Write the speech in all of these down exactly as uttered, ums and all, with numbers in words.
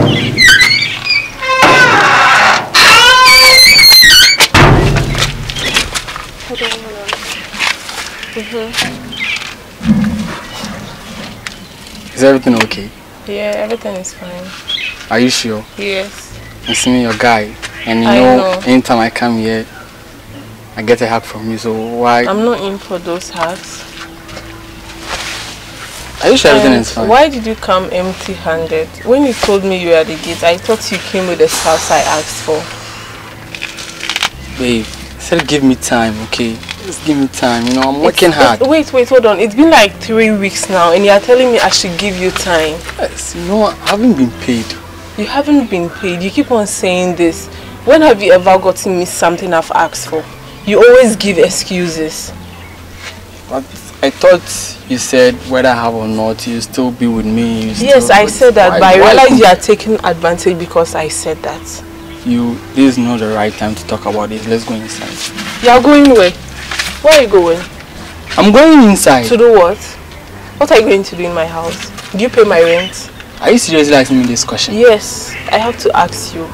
Hold on, hold on. Mm-hmm. Is everything okay? Yeah, everything is fine. Are you sure? Yes. It's me, your guy. And you I know, know, anytime I come here, I get a hack from you, so why? I'm not in for those hacks. Are you sure everything is fine? Why did you come empty-handed? When you told me you were at the gate, I thought you came with the spouse I asked for. Babe, I said give me time, okay? Just give me time, you know, I'm working it's, hard. It's, wait, wait, hold on. It's been like three weeks now, and you're telling me I should give you time. Yes, you know, I haven't been paid. You haven't been paid. You keep on saying this. When have you ever gotten me something I've asked for? You always give excuses. What? I thought you said whether I have or not, you still be with me. Yes, I said that, but I realize you are taking advantage because I said that. You, this is not the right time to talk about this. Let's go inside. You are going where? Where are you going? I'm going inside. To do what? What are you going to do in my house? Do you pay my rent? Are you seriously asking me this question? Yes, I have to ask you.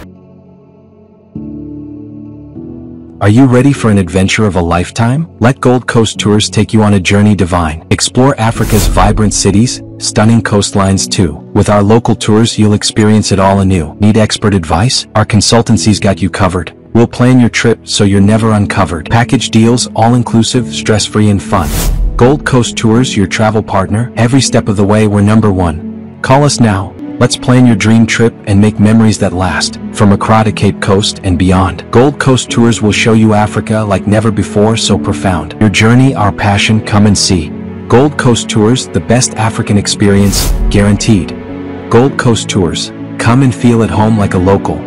Are you ready for an adventure of a lifetime? Let Gold Coast Tours take you on a journey divine. Explore Africa's vibrant cities, stunning coastlines too. With our local tours, you'll experience it all anew. Need expert advice? Our consultancy's got you covered. We'll plan your trip so you're never uncovered. Package deals, all-inclusive, stress-free and fun. Gold Coast Tours, your travel partner. Every step of the way, we're number one. Call us now. Let's plan your dream trip and make memories that last, from Accra to Cape Coast and beyond. Gold Coast Tours will show you Africa like never before, so profound. Your journey, our passion, come and see. Gold Coast Tours, the best African experience, guaranteed. Gold Coast Tours, come and feel at home like a local.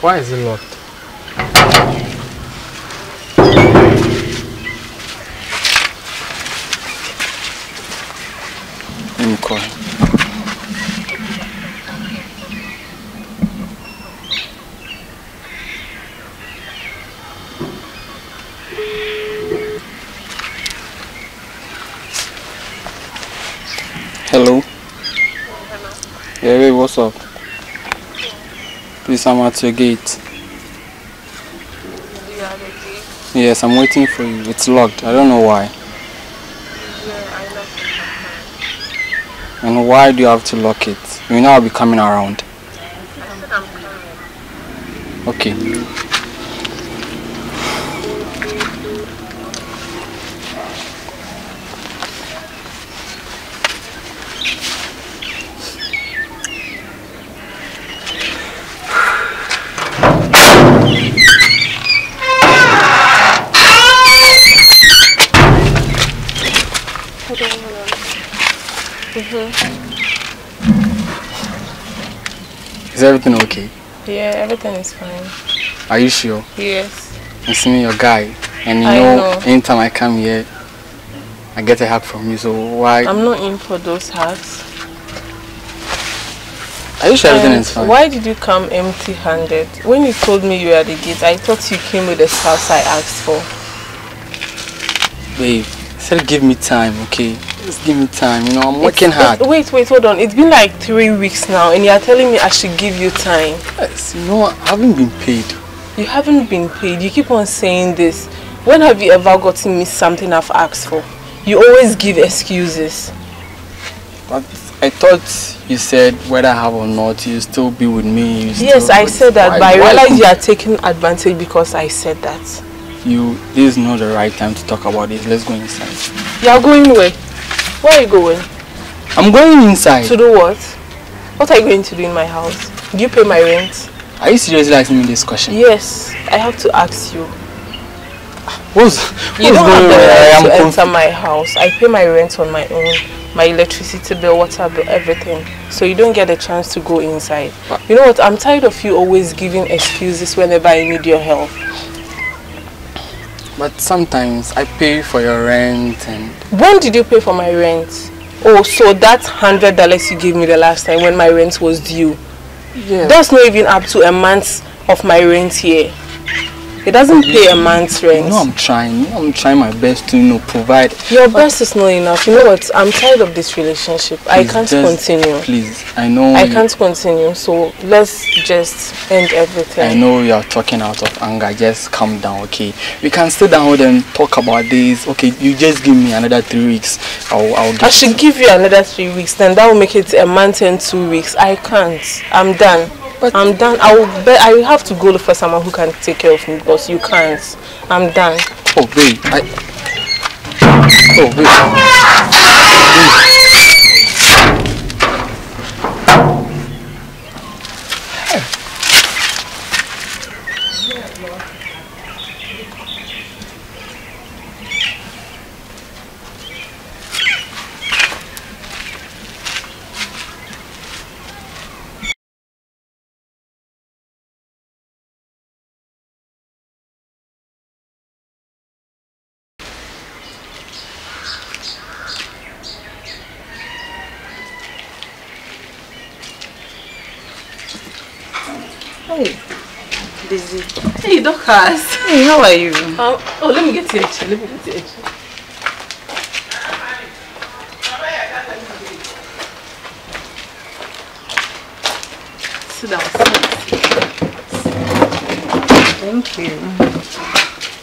Why is it locked? Let me call him. Hello? Hello. Yeah, hey, what's up? Please, I'm at your gate. Do you have a key? Yes, I'm waiting for you. It's locked. I don't know why. Yeah, I locked it. And why do you have to lock it? You know I'll be coming around. I said I'm coming. Okay. Is everything okay? Yeah, everything is fine. Are you sure? Yes. It's me, your guy. And you I know, know, anytime I come here, I get a hack from you, so why? I'm not in for those hacks. Are you sure and everything is fine? Why did you come empty-handed? When you told me you were at the gate, I thought you came with the spouse I asked for. Babe, I said give me time, okay? Just give me time, you know, I'm working it's, hard. It's, wait, wait, hold on. It's been like three weeks now, and you're telling me I should give you time. Yes, you know, I haven't been paid. You haven't been paid. You keep on saying this. When have you ever gotten me something I've asked for? You always give excuses. But I thought you said whether I have or not, you still be with me. Yes, I said that, but I realize you are taking advantage because I said that. You, this is not the right time to talk about this. Let's go inside. You are going where? Where are you going? I'm going inside. To do what? What are you going to do in my house? Do you pay my rent? Are you seriously asking me this question? Yes, I have to ask you. What's, what's you don't have the right to enter my house. I pay my rent on my own. My electricity bill, water bill, everything. So you don't get a chance to go inside. You know what? I'm tired of you always giving excuses whenever I need your help. But sometimes I pay for your rent and... When did you pay for my rent? Oh, so that hundred dollars you gave me the last time when my rent was due. Yeah. That's not even up to a month of my rent here. It doesn't pay a month's rent. You know I'm trying. You know I'm trying my best to, you know, provide. Your best is not enough. You know what? I'm tired of this relationship. Please, I can't just, continue. Please, I know. I you, can't continue. So let's just end everything. I know you are talking out of anger. Just calm down, okay? We can sit down and talk about this. Okay, you just give me another three weeks. I'll. I'll give I should it. give you another three weeks. Then that will make it a month and two weeks. I can't. I'm done. But I'm done. I will bet I will have to go look for someone who can take care of me because you can't. I'm done. Oh babe, I Oh babe. Hey, Docas. Hey, how are you? Um, oh, let me get to it. Let me get to it. Sit down. Thank you.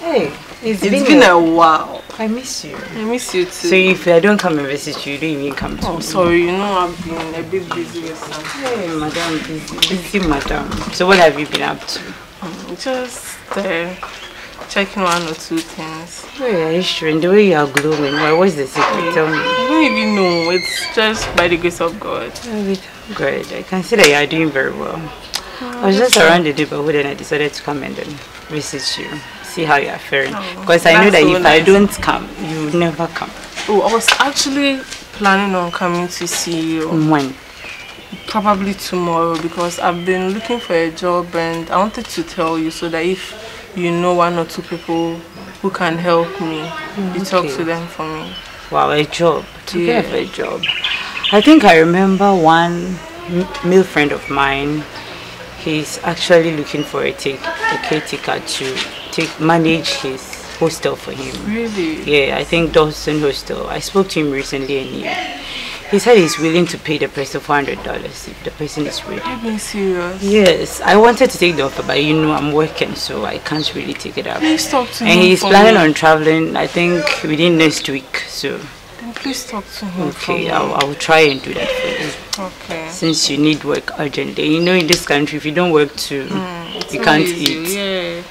Hey, it's, it's been, been a while. I miss you. I miss you too. So if I don't come and visit you, you don't even come to oh, me. Sorry, you know I've been a bit busy with something. Hey, madam, busy. Busy, madam. So what have you been up to? Just uh, checking one or two things. Yeah, you sure? And the way you are glowing, well, what's the secret? Tell me. I don't even know. It's just by the grace of God. Oh, good. I can see that you are doing very well. Oh, I was just around the neighborhood and I decided to come and then visit you. See how you are faring. Oh, because I know that so if nice. I don't come, you will never come. Oh, I was actually planning on coming to see you. When? Probably tomorrow because I've been looking for a job and I wanted to tell you so that if you know one or two people who can help me, mm, you okay. talk to them for me. Wow, a job. To yeah. get a job. I think I remember one male friend of mine, he's actually looking for a, take, a caretaker to take, manage his hostel for him. Really? Yeah, I think Dawson hostel. I spoke to him recently and he, he said he's willing to pay the price of one hundred dollars if the person is ready. You're being serious? Yes. I wanted to take the offer, but you know I'm working, so I can't really take it up. Please talk to him. And he's planning on traveling, I think, within next week. So. Then please talk to him. Okay, I'll, I'll try and do that for you. Okay. Since you need work urgently. You know, in this country, if you don't work too, mm, you can't eat. Yeah.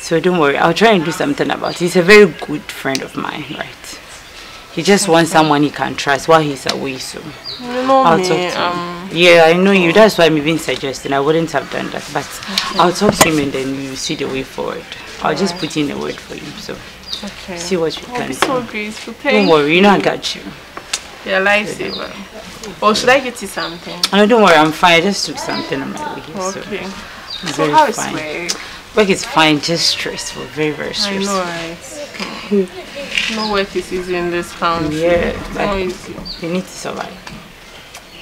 So don't worry. I'll try and do something about it. He's a very good friend of mine, right? He just wants someone he can trust while he's away, so you know I'll me, talk to him. Um, yeah, I know you. That's why I'm even suggesting. I wouldn't have done that, but okay. I'll talk to him and then you see the way forward. I'll right. just put in a word for you, so okay. see what you I'll can be do. So grateful. Thank don't worry, you know I got you. You're a lifesaver. Or should I get you something? No, don't worry. I'm fine. I just took something on my way. Okay. So, so how is work? Work is fine, just stressful. Very, very stressful. I know, right? No work is easy in this country. Yeah, no easy. You need to survive.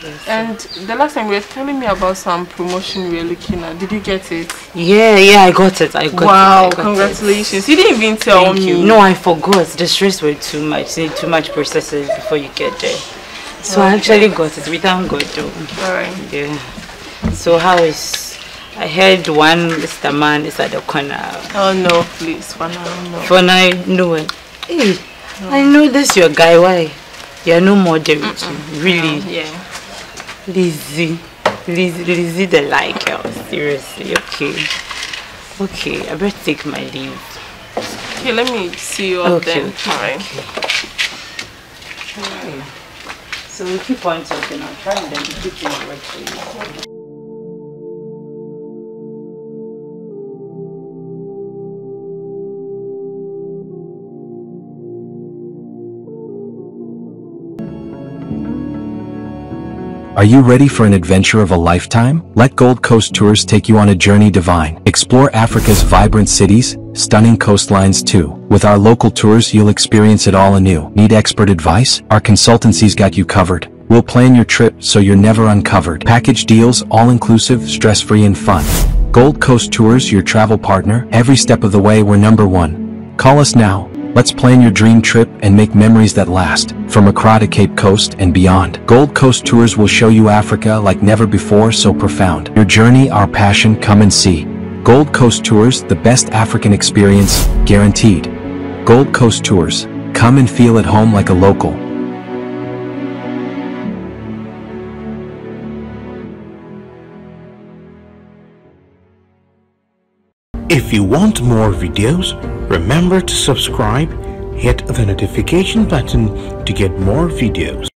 Yes, and the last time you were telling me about some promotion we were looking at. Did you get it? Yeah, yeah, I got it. I got wow, it. Wow, congratulations. It. You didn't even tell Thank me. You. No, I forgot. The stress was too much. You need too much processes before you get there. So okay. I actually got it. We thank God though. Alright. Yeah. So how is... I heard one Mister Man is at the corner. Oh no, please. For now, no. For now, no one. Hey, no. I know this your guy, why? You're no more than mm -mm. really. No, yeah. Lizzie. Lizzie, Lizzie the like girl, seriously, okay. Okay, I better take my leave. Okay, let me see you all okay, then. Okay. All right. Okay. So we'll keep on talking. I'll try and then keep things right for you. Are you ready for an adventure of a lifetime? Let Gold Coast Tours take you on a journey divine. Explore Africa's vibrant cities, stunning coastlines too. With our local tours, you'll experience it all anew. Need expert advice? Our consultancy's got you covered. We'll plan your trip so you're never uncovered. Package deals, all-inclusive, stress-free and fun. Gold Coast Tours, your travel partner. Every step of the way, we're number one. Call us now. Let's plan your dream trip and make memories that last, from Accra to Cape Coast and beyond. Gold Coast Tours will show you Africa like never before, so profound. Your journey, our passion, come and see. Gold Coast Tours, the best African experience, guaranteed. Gold Coast Tours, come and feel at home like a local. If you want more videos, remember to subscribe, hit the notification button to get more videos.